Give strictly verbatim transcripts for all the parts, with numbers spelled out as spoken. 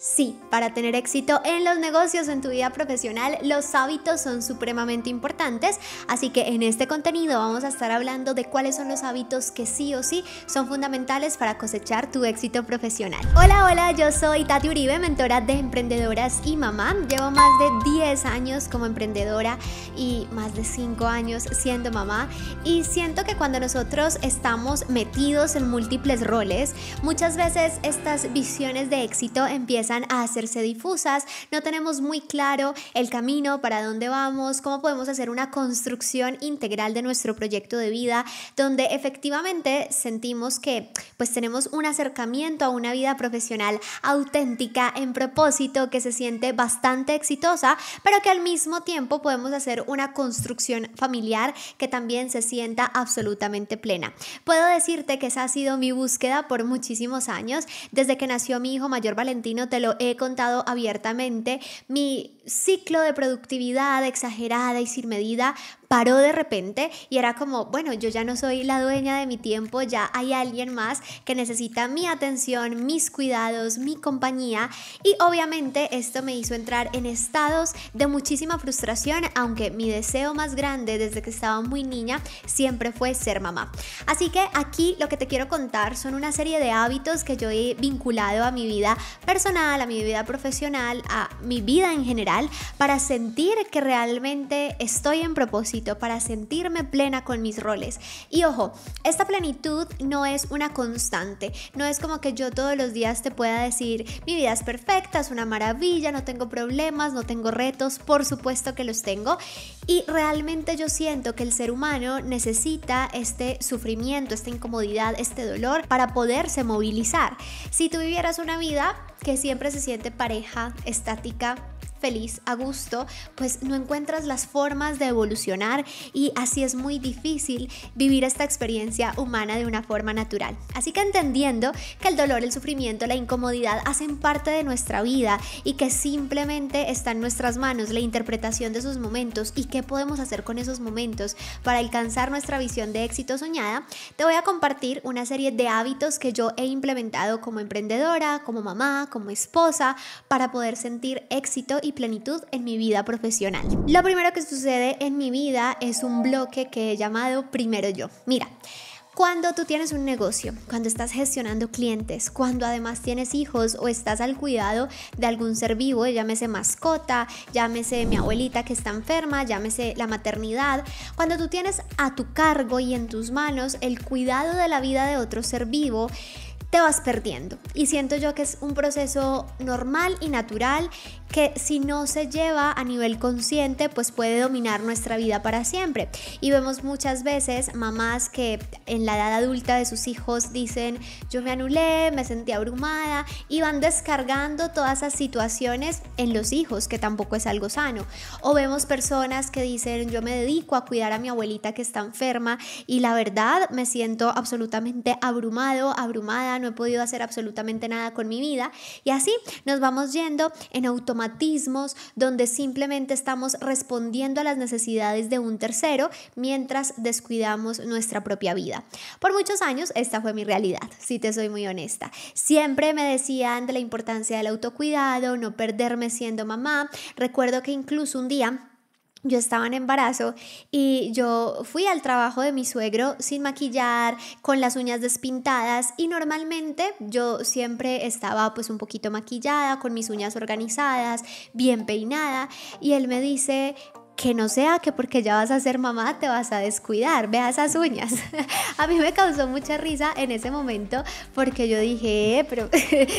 Sí, para tener éxito en los negocios o en tu vida profesional, los hábitos son supremamente importantes, así que en este contenido vamos a estar hablando de cuáles son los hábitos que sí o sí son fundamentales para cosechar tu éxito profesional. Hola, hola, yo soy Tati Uribe, mentora de emprendedoras y mamá. Llevo más de diez años como emprendedora y más de cinco años siendo mamá, y siento que cuando nosotros estamos metidos en múltiples roles, muchas veces estas visiones de éxito empiezan a hacerse difusas, no tenemos muy claro el camino, para dónde vamos, cómo podemos hacer una construcción integral de nuestro proyecto de vida, donde efectivamente sentimos que pues tenemos un acercamiento a una vida profesional auténtica, en propósito, que se siente bastante exitosa, pero que al mismo tiempo podemos hacer una construcción familiar que también se sienta absolutamente plena. Puedo decirte que esa ha sido mi búsqueda por muchísimos años. Desde que nació mi hijo mayor Valentino, te lo he contado abiertamente, mi ciclo de productividad exagerada y sin medida paró de repente, y era como, bueno, yo ya no soy la dueña de mi tiempo, ya hay alguien más que necesita mi atención, mis cuidados, mi compañía, y obviamente esto me hizo entrar en estados de muchísima frustración, aunque mi deseo más grande desde que estaba muy niña siempre fue ser mamá. Así que aquí lo que te quiero contar son una serie de hábitos que yo he vinculado a mi vida personal, a mi vida profesional, a mi vida en general, para sentir que realmente estoy en propósito, para sentirme plena con mis roles. Y ojo, esta plenitud no es una constante, no es como que yo todos los días te pueda decir mi vida es perfecta, es una maravilla, no tengo problemas, no tengo retos. Por supuesto que los tengo, y realmente yo siento que el ser humano necesita este sufrimiento, esta incomodidad, este dolor para poderse movilizar. Si tú vivieras una vida que siempre se siente pareja, estática, feliz, a gusto, pues no encuentras las formas de evolucionar, y así es muy difícil vivir esta experiencia humana de una forma natural. Así que entendiendo que el dolor, el sufrimiento, la incomodidad hacen parte de nuestra vida, y que simplemente está en nuestras manos la interpretación de esos momentos y qué podemos hacer con esos momentos para alcanzar nuestra visión de éxito soñada, te voy a compartir una serie de hábitos que yo he implementado como emprendedora, como mamá, como esposa, para poder sentir éxito y y plenitud en mi vida profesional. Lo primero que sucede en mi vida es un bloque que he llamado primero yo. Mira, cuando tú tienes un negocio, cuando estás gestionando clientes, cuando además tienes hijos o estás al cuidado de algún ser vivo, llámese mascota, llámese mi abuelita que está enferma, llámese la maternidad, cuando tú tienes a tu cargo y en tus manos el cuidado de la vida de otro ser vivo, te vas perdiendo, y siento yo que es un proceso normal y natural que si no se lleva a nivel consciente pues puede dominar nuestra vida para siempre. Y vemos muchas veces mamás que en la edad adulta de sus hijos dicen yo me anulé, me sentí abrumada, y van descargando todas esas situaciones en los hijos, que tampoco es algo sano. O vemos personas que dicen yo me dedico a cuidar a mi abuelita que está enferma, y la verdad me siento absolutamente abrumado, abrumada, no he podido hacer absolutamente nada con mi vida. Y así nos vamos yendo en automatismos donde simplemente estamos respondiendo a las necesidades de un tercero mientras descuidamos nuestra propia vida. Por muchos años esta fue mi realidad, si te soy muy honesta. Siempre me decían de la importancia del autocuidado, no perderme siendo mamá. Recuerdo que incluso un día yo estaba en embarazo y yo fui al trabajo de mi suegro sin maquillar, con las uñas despintadas, y normalmente yo siempre estaba pues un poquito maquillada, con mis uñas organizadas, bien peinada, y él me dice que no sea que porque ya vas a ser mamá te vas a descuidar, vea esas uñas. A mí me causó mucha risa en ese momento, porque yo dije, eh, pero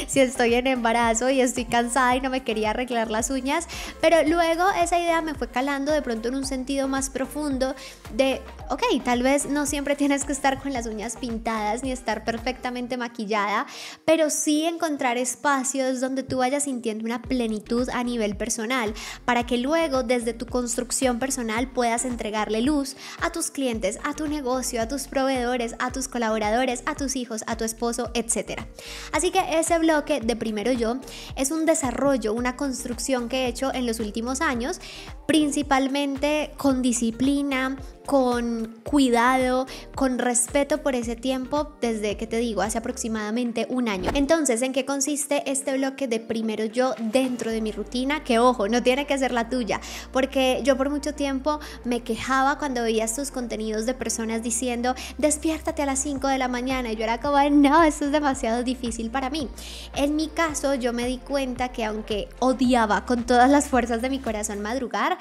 si estoy en embarazo y estoy cansada y no me quería arreglar las uñas. Pero luego esa idea me fue calando de pronto en un sentido más profundo de, ok, tal vez no siempre tienes que estar con las uñas pintadas ni estar perfectamente maquillada, pero sí encontrar espacios donde tú vayas sintiendo una plenitud a nivel personal, para que luego desde tu construcción personal puedas entregarle luz a tus clientes, a tu negocio, a tus proveedores, a tus colaboradores, a tus hijos, a tu esposo, etcétera. Así que ese bloque de primero yo es un desarrollo, una construcción que he hecho en los últimos años, principalmente con disciplina, con cuidado, con respeto por ese tiempo desde, que te digo, hace aproximadamente un año. Entonces, ¿en qué consiste este bloque de primero yo dentro de mi rutina? Que ojo, no tiene que ser la tuya, porque yo por mucho tiempo me quejaba cuando veía estos contenidos de personas diciendo despiértate a las cinco de la mañana, y yo era como, no, esto es demasiado difícil para mí. En mi caso, yo me di cuenta que aunque odiaba con todas las fuerzas de mi corazón madrugar,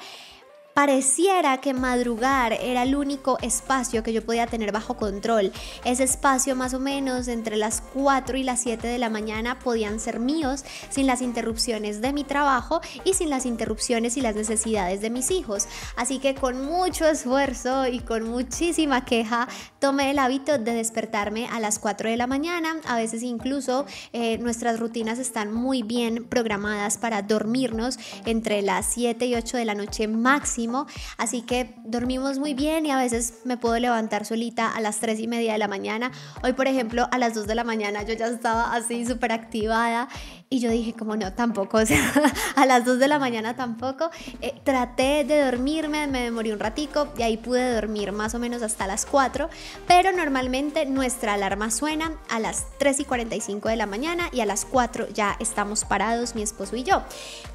pareciera que madrugar era el único espacio que yo podía tener bajo control. Ese espacio más o menos entre las cuatro y las siete de la mañana podían ser míos, sin las interrupciones de mi trabajo y sin las interrupciones y las necesidades de mis hijos. Así que con mucho esfuerzo y con muchísima queja tomé el hábito de despertarme a las cuatro de la mañana. A veces incluso eh, nuestras rutinas están muy bien programadas para dormirnos entre las siete y ocho de la noche máximo. Así que dormimos muy bien y a veces me puedo levantar solita a las tres y media de la mañana. Hoy, por ejemplo, a las dos de la mañana yo ya estaba así súper activada y yo dije como no, tampoco, o sea, a las dos de la mañana tampoco. Eh, traté de dormirme, me demoré un ratico y ahí pude dormir más o menos hasta las cuatro, pero normalmente nuestra alarma suena a las tres y cuarenta y cinco de la mañana y a las cuatro ya estamos parados, mi esposo y yo.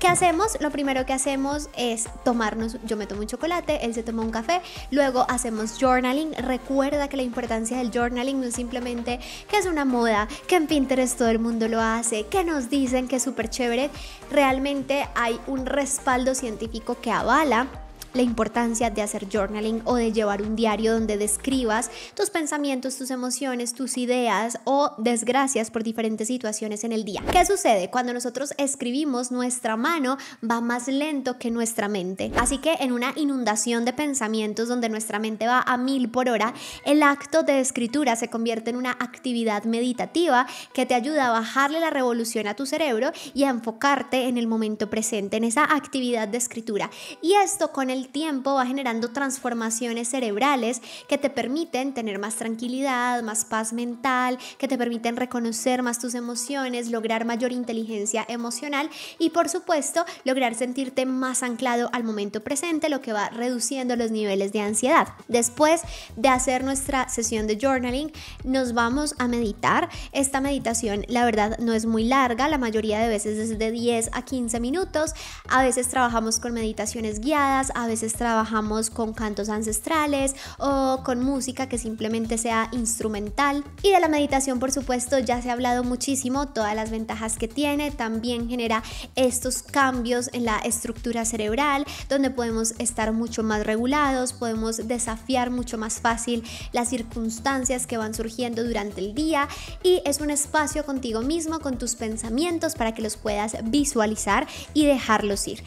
¿Qué hacemos? Lo primero que hacemos es tomarnos, yo me tomo un chocolate, él se toma un café, luego hacemos journaling. Recuerda que la importancia del journaling no es simplemente que es una moda, que en Pinterest todo el mundo lo hace, que nos dicen que es súper chévere. Realmente hay un respaldo científico que avala la importancia de hacer journaling o de llevar un diario donde describas tus pensamientos, tus emociones, tus ideas o desgracias por diferentes situaciones en el día. ¿Qué sucede? Cuando nosotros escribimos, nuestra mano va más lento que nuestra mente. Así que en una inundación de pensamientos donde nuestra mente va a mil por hora, el acto de escritura se convierte en una actividad meditativa que te ayuda a bajarle la revolución a tu cerebro y a enfocarte en el momento presente, en esa actividad de escritura. Y esto con el tiempo va generando transformaciones cerebrales que te permiten tener más tranquilidad, más paz mental, que te permiten reconocer más tus emociones, lograr mayor inteligencia emocional y por supuesto lograr sentirte más anclado al momento presente, lo que va reduciendo los niveles de ansiedad. Después de hacer nuestra sesión de journaling, nos vamos a meditar. Esta meditación, la verdad, no es muy larga, la mayoría de veces es de diez a quince minutos. A veces trabajamos con meditaciones guiadas, a veces trabajamos con cantos ancestrales o con música que simplemente sea instrumental. Y de la meditación, por supuesto, ya se ha hablado muchísimo, todas las ventajas que tiene. También genera estos cambios en la estructura cerebral, donde podemos estar mucho más regulados, podemos desafiar mucho más fácil las circunstancias que van surgiendo durante el día, y es un espacio contigo mismo, con tus pensamientos, para que los puedas visualizar y dejarlos ir.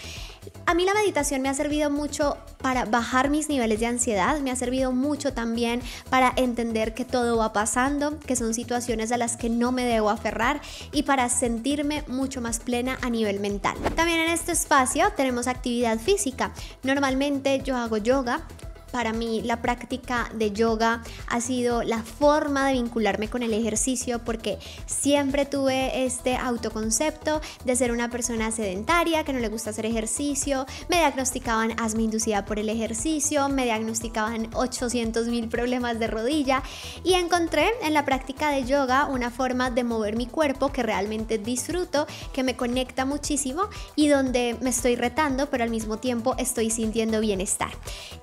A mí la meditación me ha servido mucho para bajar mis niveles de ansiedad, me ha servido mucho también para entender que todo va pasando, que son situaciones a las que no me debo aferrar, y para sentirme mucho más plena a nivel mental. También en este espacio tenemos actividad física. Normalmente yo hago yoga. Para mí la práctica de yoga ha sido la forma de vincularme con el ejercicio, porque siempre tuve este autoconcepto de ser una persona sedentaria, que no le gusta hacer ejercicio. Me diagnosticaban asma inducida por el ejercicio, me diagnosticaban ochocientos mil problemas de rodilla, y encontré en la práctica de yoga una forma de mover mi cuerpo que realmente disfruto, que me conecta muchísimo y donde me estoy retando, pero al mismo tiempo estoy sintiendo bienestar.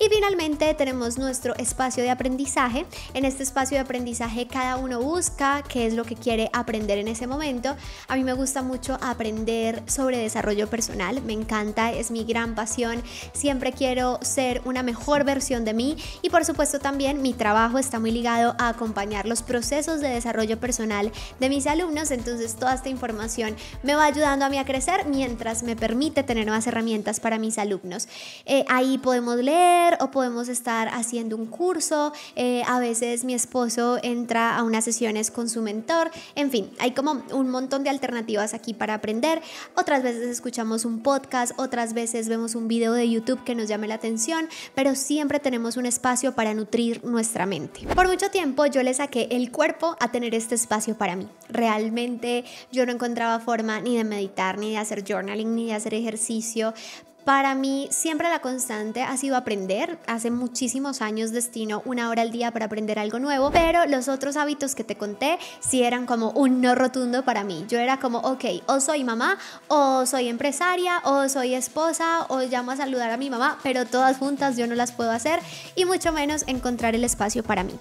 Y finalmente tenemos nuestro espacio de aprendizaje. En este espacio de aprendizaje cada uno busca qué es lo que quiere aprender en ese momento. A mí me gusta mucho aprender sobre desarrollo personal, me encanta, es mi gran pasión. Siempre quiero ser una mejor versión de mí, y por supuesto también mi trabajo está muy ligado a acompañar los procesos de desarrollo personal de mis alumnos. Entonces toda esta información me va ayudando a mí a crecer mientras me permite tener nuevas herramientas para mis alumnos. Eh, ahí podemos leer o podemos estar haciendo un curso, eh, a veces mi esposo entra a unas sesiones con su mentor. En fin, hay como un montón de alternativas aquí para aprender. Otras veces escuchamos un podcast, otras veces vemos un video de YouTube que nos llame la atención, pero siempre tenemos un espacio para nutrir nuestra mente. Por mucho tiempo yo le saqué el cuerpo a tener este espacio para mí. Realmente yo no encontraba forma ni de meditar, ni de hacer journaling, ni de hacer ejercicio, Para mí siempre la constante ha sido aprender. Hace muchísimos años destino una hora al día para aprender algo nuevo, pero los otros hábitos que te conté sí eran como un no rotundo para mí. Yo era como, ok, o soy mamá, o soy empresaria, o soy esposa, o llamo a saludar a mi mamá, pero todas juntas yo no las puedo hacer y mucho menos encontrar el espacio para mí.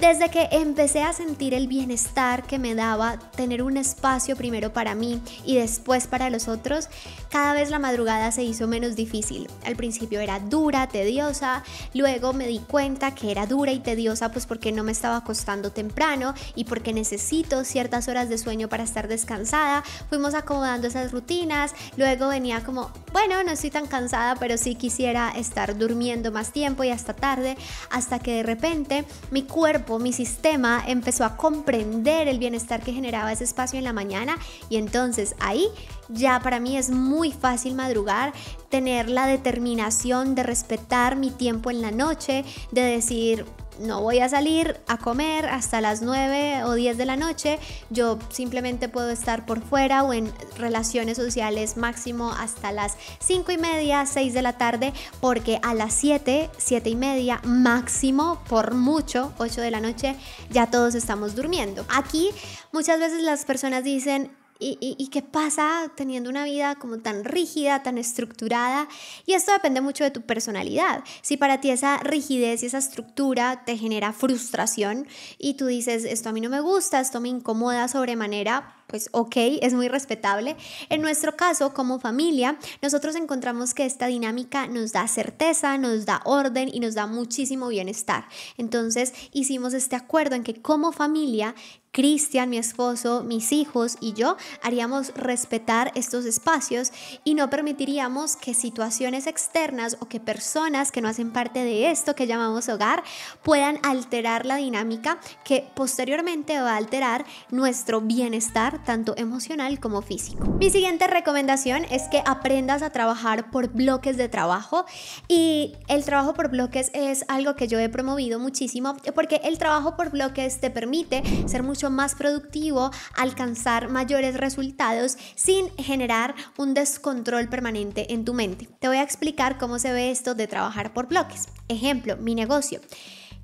Desde que empecé a sentir el bienestar que me daba tener un espacio primero para mí y después para los otros, cada vez la madrugada se hizo menos difícil. Al principio era dura, tediosa, luego me di cuenta que era dura y tediosa pues porque no me estaba acostando temprano y porque necesito ciertas horas de sueño para estar descansada. Fuimos acomodando esas rutinas, luego venía como, bueno, no estoy tan cansada, pero sí quisiera estar durmiendo más tiempo y hasta tarde, hasta que de repente mi cuerpo, mi sistema empezó a comprender el bienestar que generaba ese espacio en la mañana y entonces ahí ya para mí es muy fácil madrugar, tener la determinación de respetar mi tiempo en la noche, de decir no voy a salir a comer hasta las nueve o diez de la noche, yo simplemente puedo estar por fuera o en relaciones sociales máximo hasta las cinco y media, seis de la tarde, porque a las siete, siete y media máximo, por mucho, ocho de la noche, ya todos estamos durmiendo. Aquí muchas veces las personas dicen, ¿Y, y, ¿Y qué pasa teniendo una vida como tan rígida, tan estructurada? Y esto depende mucho de tu personalidad. Si para ti esa rigidez y esa estructura te genera frustración y tú dices, esto a mí no me gusta, esto me incomoda sobremanera, pues ok, es muy respetable. En nuestro caso, como familia, nosotros encontramos que esta dinámica nos da certeza, nos da orden y nos da muchísimo bienestar. Entonces hicimos este acuerdo en que como familia, Cristian, mi esposo, mis hijos y yo haríamos respetar estos espacios y no permitiríamos que situaciones externas o que personas que no hacen parte de esto que llamamos hogar puedan alterar la dinámica que posteriormente va a alterar nuestro bienestar tanto emocional como físico. Mi siguiente recomendación es que aprendas a trabajar por bloques de trabajo, y el trabajo por bloques es algo que yo he promovido muchísimo porque el trabajo por bloques te permite ser mucho más productivo, alcanzar mayores resultados sin generar un descontrol permanente en tu mente. Te voy a explicar cómo se ve esto de trabajar por bloques. Ejemplo, mi negocio.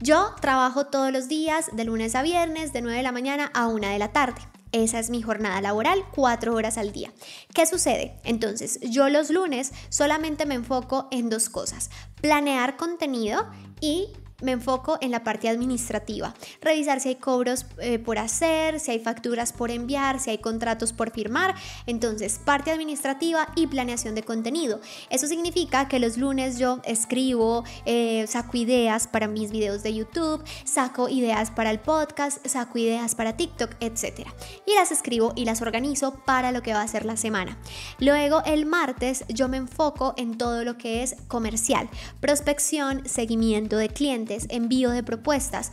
Yo trabajo todos los días de lunes a viernes de nueve de la mañana a una de la tarde. Esa es mi jornada laboral, cuatro horas al día. ¿Qué sucede? Entonces, yo los lunes solamente me enfoco en dos cosas: planear contenido y me enfoco en la parte administrativa, revisar si hay cobros eh, por hacer, si hay facturas por enviar, si hay contratos por firmar. Entonces, parte administrativa y planeación de contenido. Eso significa que los lunes yo escribo, eh, saco ideas para mis videos de YouTube, saco ideas para el podcast, saco ideas para TikTok, etcétera. Y las escribo y las organizo para lo que va a ser la semana. Luego, el martes, yo me enfoco en todo lo que es comercial, prospección, seguimiento de clientes, envío de propuestas.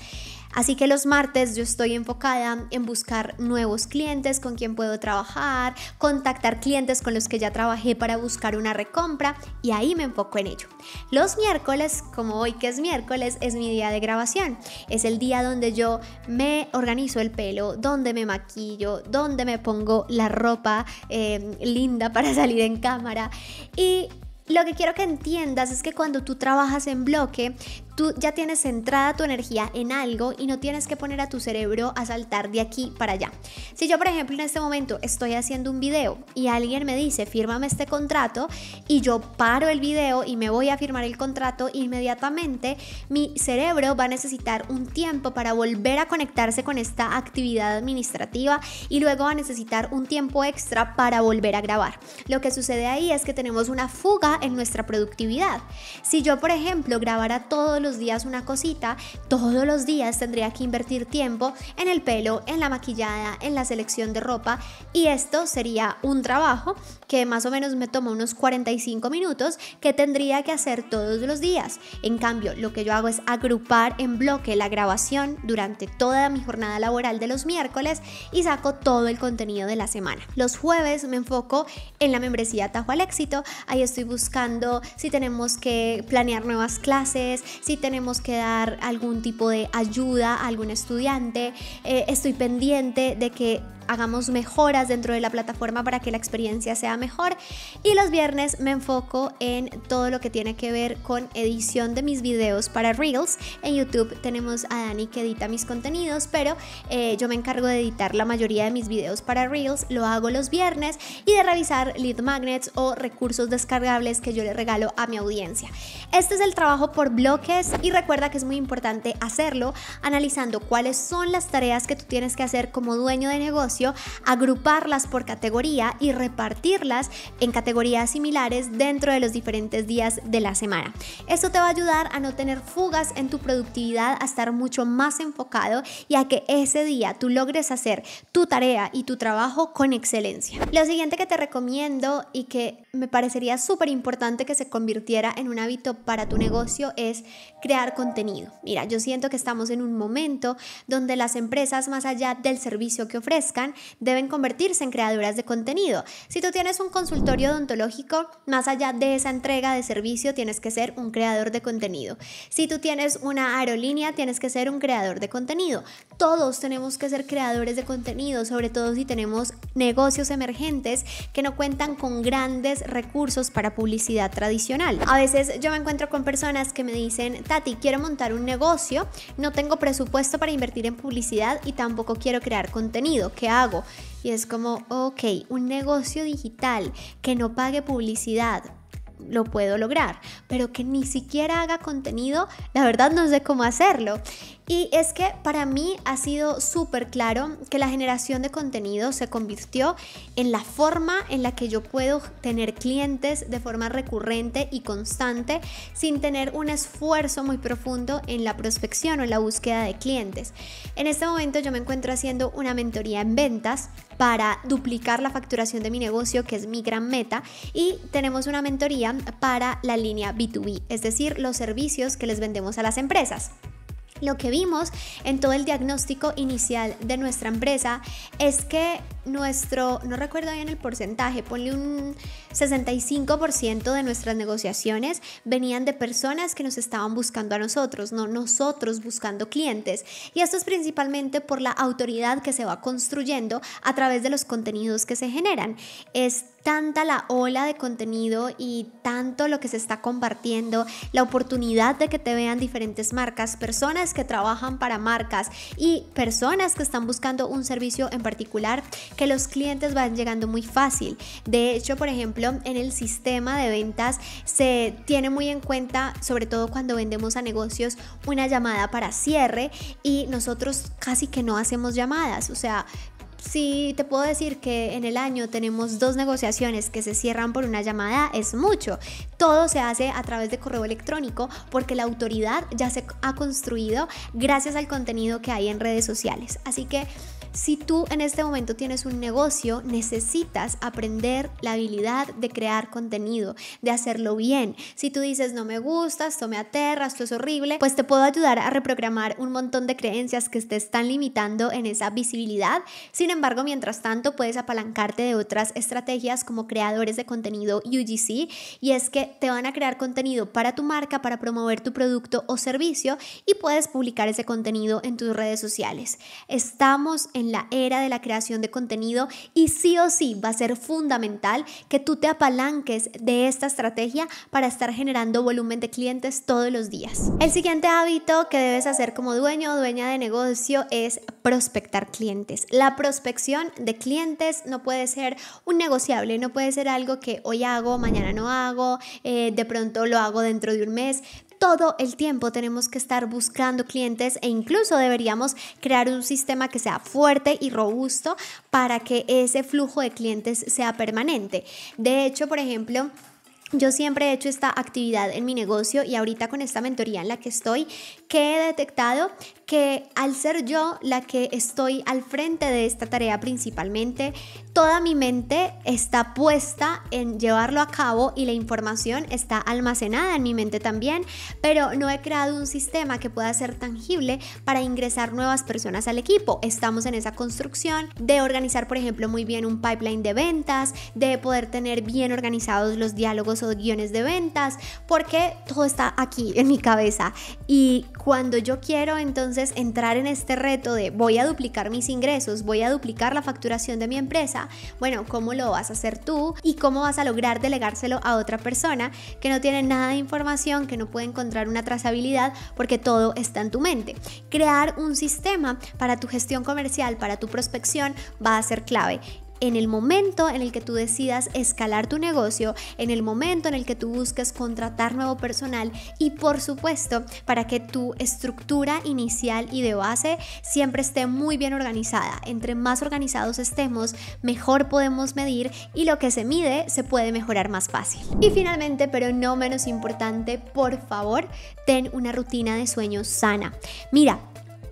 Así que los martes yo estoy enfocada en buscar nuevos clientes con quien puedo trabajar, contactar clientes con los que ya trabajé para buscar una recompra, y ahí me enfoco en ello. Los miércoles, como hoy que es miércoles, es mi día de grabación. Es el día donde yo me organizo el pelo, donde me maquillo, donde me pongo la ropa eh, linda para salir en cámara. Y lo que quiero que entiendas es que cuando tú trabajas en bloque, tú ya tienes centrada tu energía en algo y no tienes que poner a tu cerebro a saltar de aquí para allá. Si yo, por ejemplo, en este momento estoy haciendo un video y alguien me dice, fírmame este contrato, y yo paro el video y me voy a firmar el contrato, inmediatamente mi cerebro va a necesitar un tiempo para volver a conectarse con esta actividad administrativa y luego va a necesitar un tiempo extra para volver a grabar. Lo que sucede ahí es que tenemos una fuga en nuestra productividad. Si yo, por ejemplo, grabara todos los días una cosita, todos los días tendría que invertir tiempo en el pelo, en la maquillada, en la selección de ropa, y esto sería un trabajo que más o menos me toma unos cuarenta y cinco minutos que tendría que hacer todos los días. En cambio, lo que yo hago es agrupar en bloque la grabación durante toda mi jornada laboral de los miércoles y saco todo el contenido de la semana. Los jueves me enfoco en la membresía Atajo al Éxito. Ahí estoy buscando buscando si tenemos que planear nuevas clases, si tenemos que dar algún tipo de ayuda a algún estudiante. Eh, estoy pendiente de que hagamos mejoras dentro de la plataforma para que la experiencia sea mejor. Y los viernes me enfoco en todo lo que tiene que ver con edición de mis videos para Reels. En YouTube tenemos a Dani que edita mis contenidos, pero eh, yo me encargo de editar la mayoría de mis videos para Reels, lo hago los viernes, y de revisar lead magnets o recursos descargables que yo le regalo a mi audiencia. Este es el trabajo por bloques, y recuerda que es muy importante hacerlo analizando cuáles son las tareas que tú tienes que hacer como dueño de negocio, agruparlas por categoría y repartirlas en categorías similares dentro de los diferentes días de la semana. Esto te va a ayudar a no tener fugas en tu productividad, a estar mucho más enfocado y a que ese día tú logres hacer tu tarea y tu trabajo con excelencia. Lo siguiente que te recomiendo y que me parecería súper importante que se convirtiera en un hábito para tu negocio es crear contenido. Mira, yo siento que estamos en un momento donde las empresas, más allá del servicio que ofrezcan, deben convertirse en creadoras de contenido. Si tú tienes un consultorio odontológico, más allá de esa entrega de servicio tienes que ser un creador de contenido. Si tú tienes una aerolínea, tienes que ser un creador de contenido. Todos tenemos que ser creadores de contenido, sobre todo si tenemos negocios emergentes que no cuentan con grandes recursos para publicidad tradicional. A veces yo me encuentro con personas que me dicen: Tati, quiero montar un negocio, no tengo presupuesto para invertir en publicidad y tampoco quiero crear contenido, ¿qué hago? Y es como, ok, un negocio digital que no pague publicidad lo puedo lograr, pero que ni siquiera haga contenido, la verdad no sé cómo hacerlo. Y es que para mí ha sido súper claro que la generación de contenido se convirtió en la forma en la que yo puedo tener clientes de forma recurrente y constante sin tener un esfuerzo muy profundo en la prospección o en la búsqueda de clientes. En este momento yo me encuentro haciendo una mentoría en ventas para duplicar la facturación de mi negocio, que es mi gran meta, y tenemos una mentoría para la línea B dos B, es decir, los servicios que les vendemos a las empresas. Lo que vimos en todo el diagnóstico inicial de nuestra empresa es que nuestro, no recuerdo bien el porcentaje, ponle un sesenta y cinco por ciento de nuestras negociaciones venían de personas que nos estaban buscando a nosotros, no nosotros buscando clientes. Y esto es principalmente por la autoridad que se va construyendo a través de los contenidos que se generan. Es tanta la ola de contenido y tanto lo que se está compartiendo, la oportunidad de que te vean diferentes marcas, personas que trabajan para marcas y personas que están buscando un servicio en particular, que los clientes van llegando muy fácil. De hecho, por ejemplo, en el sistema de ventas se tiene muy en cuenta, sobre todo cuando vendemos a negocios, una llamada para cierre, y nosotros casi que no hacemos llamadas. O sea, si te puedo decir que en el año tenemos dos negociaciones que se cierran por una llamada, es mucho. Todo se hace a través de correo electrónico porque la autoridad ya se ha construido gracias al contenido que hay en redes sociales. Así que si tú en este momento tienes un negocio, necesitas aprender la habilidad de crear contenido, de hacerlo bien. Si tú dices, no me gusta, esto me aterra, esto es horrible, pues te puedo ayudar a reprogramar un montón de creencias que te están limitando en esa visibilidad. Sin embargo, mientras tanto, puedes apalancarte de otras estrategias como creadores de contenido U G C, y es que te van a crear contenido para tu marca, para promover tu producto o servicio, y puedes publicar ese contenido en tus redes sociales. Estamos en la era de la creación de contenido, y sí o sí va a ser fundamental que tú te apalanques de esta estrategia para estar generando volumen de clientes todos los días. El siguiente hábito que debes hacer como dueño o dueña de negocio es prospectar clientes. La prospección de clientes no puede ser un negociable, no puede ser algo que hoy hago, mañana no hago, eh, de pronto lo hago dentro de un mes. Todo el tiempo tenemos que estar buscando clientes, e incluso deberíamos crear un sistema que sea fuerte y robusto para que ese flujo de clientes sea permanente. De hecho, por ejemplo, yo siempre he hecho esta actividad en mi negocio, y ahorita con esta mentoría en la que estoy, que he detectado que al ser yo la que estoy al frente de esta tarea principalmente, toda mi mente está puesta en llevarlo a cabo y la información está almacenada en mi mente también, pero no he creado un sistema que pueda ser tangible para ingresar nuevas personas al equipo. Estamos en esa construcción de organizar, por ejemplo, muy bien un pipeline de ventas, de poder tener bien organizados los diálogos o guiones de ventas, porque todo está aquí en mi cabeza, y cuando yo quiero entonces entonces entrar en este reto de voy a duplicar mis ingresos, voy a duplicar la facturación de mi empresa. Bueno, ¿cómo lo vas a hacer tú? ¿Y cómo vas a lograr delegárselo a otra persona que no tiene nada de información, que no puede encontrar una trazabilidad, porque todo está en tu mente? Crear un sistema para tu gestión comercial, para tu prospección, va a ser clave. En el momento en el que tú decidas escalar tu negocio, en el momento en el que tú busques contratar nuevo personal y, por supuesto, para que tu estructura inicial y de base siempre esté muy bien organizada. Entre más organizados estemos, mejor podemos medir y lo que se mide se puede mejorar más fácil. Y finalmente, pero no menos importante, por favor, ten una rutina de sueño sana. Mira,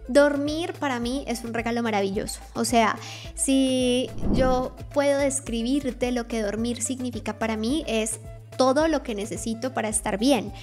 dormir para mí es un regalo maravilloso. O sea, si yo puedo describirte lo que dormir significa para mí, es todo lo que necesito para estar bien.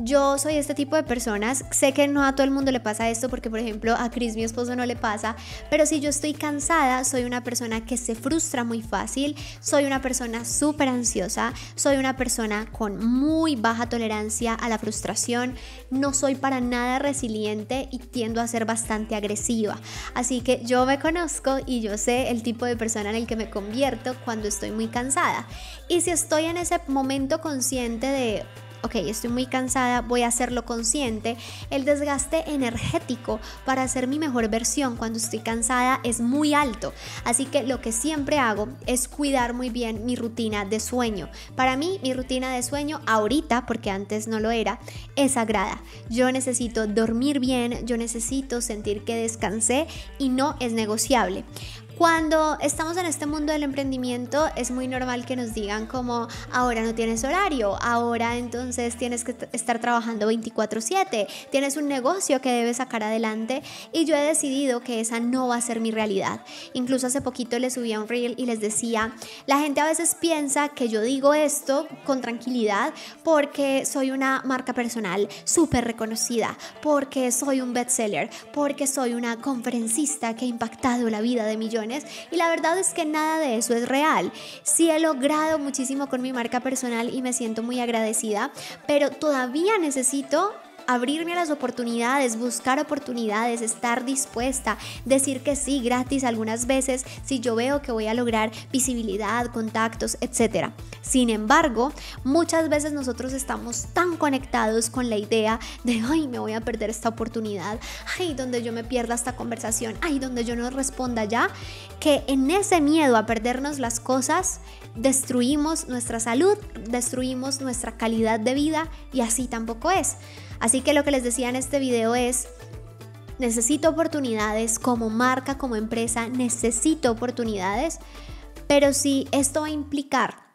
Yo soy este tipo de personas. Sé que no a todo el mundo le pasa esto, porque por ejemplo a Chris, mi esposo, no le pasa, pero si yo estoy cansada, soy una persona que se frustra muy fácil, soy una persona súper ansiosa, soy una persona con muy baja tolerancia a la frustración, no soy para nada resiliente y tiendo a ser bastante agresiva. Así que yo me conozco y yo sé el tipo de persona en el que me convierto cuando estoy muy cansada. Y si estoy en ese momento consciente de, ok, estoy muy cansada, voy a hacerlo consciente. El desgaste energético para hacer mi mejor versión cuando estoy cansada es muy alto. Así que lo que siempre hago es cuidar muy bien mi rutina de sueño. Para mí, mi rutina de sueño ahorita, porque antes no lo era, es sagrada. Yo necesito dormir bien, yo necesito sentir que descansé y no es negociable. Cuando estamos en este mundo del emprendimiento es muy normal que nos digan como ahora no tienes horario, ahora entonces tienes que estar trabajando veinticuatro siete, tienes un negocio que debes sacar adelante, y yo he decidido que esa no va a ser mi realidad. Incluso hace poquito les subí a un reel y les decía, la gente a veces piensa que yo digo esto con tranquilidad porque soy una marca personal súper reconocida, porque soy un bestseller, porque soy una conferencista que ha impactado la vida de millones. Y la verdad es que nada de eso es real. Sí he logrado muchísimo con mi marca personal y me siento muy agradecida, pero todavía necesito abrirme a las oportunidades, buscar oportunidades, estar dispuesta, decir que sí gratis algunas veces si yo veo que voy a lograr visibilidad, contactos, etcétera. Sin embargo, muchas veces nosotros estamos tan conectados con la idea de, ay, me voy a perder esta oportunidad, ay, donde yo me pierda esta conversación, ay, donde yo no responda ya, que en ese miedo a perdernos las cosas, destruimos nuestra salud, destruimos nuestra calidad de vida, y así tampoco es. Así que lo que les decía en este video es, necesito oportunidades como marca, como empresa, necesito oportunidades, pero si esto va a implicar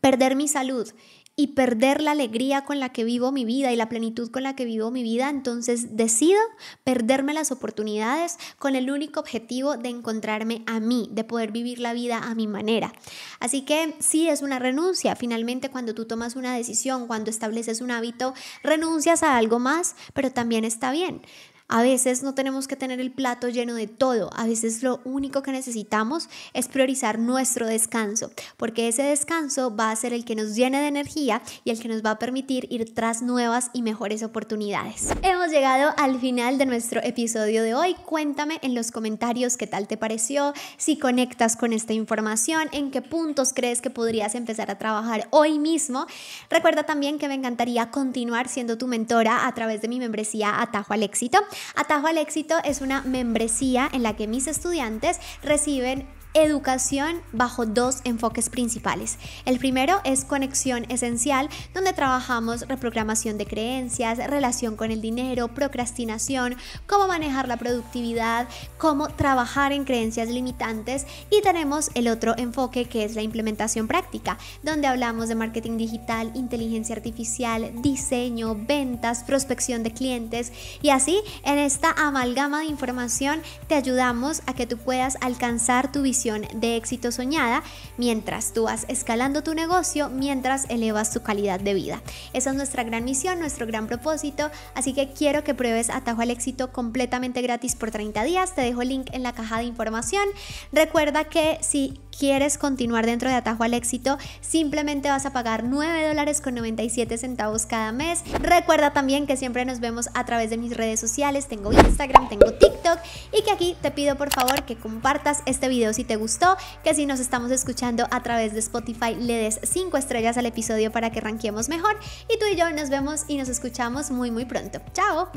perder mi salud y perder la alegría con la que vivo mi vida y la plenitud con la que vivo mi vida, entonces decido perderme las oportunidades con el único objetivo de encontrarme a mí, de poder vivir la vida a mi manera. Así que sí, es una renuncia. Finalmente, cuando tú tomas una decisión, cuando estableces un hábito, renuncias a algo más, pero también está bien. A veces no tenemos que tener el plato lleno de todo, a veces lo único que necesitamos es priorizar nuestro descanso, porque ese descanso va a ser el que nos llene de energía y el que nos va a permitir ir tras nuevas y mejores oportunidades. Hemos llegado al final de nuestro episodio de hoy. Cuéntame en los comentarios qué tal te pareció, si conectas con esta información, en qué puntos crees que podrías empezar a trabajar hoy mismo. Recuerda también que me encantaría continuar siendo tu mentora a través de mi membresía Atajo al Éxito. Atajo al Éxito es una membresía en la que mis estudiantes reciben educación bajo dos enfoques principales. El primero es conexión esencial, donde trabajamos reprogramación de creencias, relación con el dinero, procrastinación, cómo manejar la productividad, cómo trabajar en creencias limitantes. Y tenemos el otro enfoque, que es la implementación práctica, donde hablamos de marketing digital, inteligencia artificial, diseño, ventas, prospección de clientes, y así en esta amalgama de información te ayudamos a que tú puedas alcanzar tu visión de éxito soñada, mientras tú vas escalando tu negocio, mientras elevas tu calidad de vida. Esa es nuestra gran misión, nuestro gran propósito, así que quiero que pruebes Atajo al Éxito completamente gratis por treinta días. Te dejo el link en la caja de información. Recuerda que si quieres continuar dentro de Atajo al Éxito, simplemente vas a pagar nueve dólares con noventa y siete centavos cada mes. Recuerda también que siempre nos vemos a través de mis redes sociales, tengo Instagram, tengo TikTok, y que aquí te pido por favor que compartas este video si te gustó, que si nos estamos escuchando a través de Spotify le des cinco estrellas al episodio para que ranqueemos mejor, y tú y yo nos vemos y nos escuchamos muy muy pronto. ¡Chao!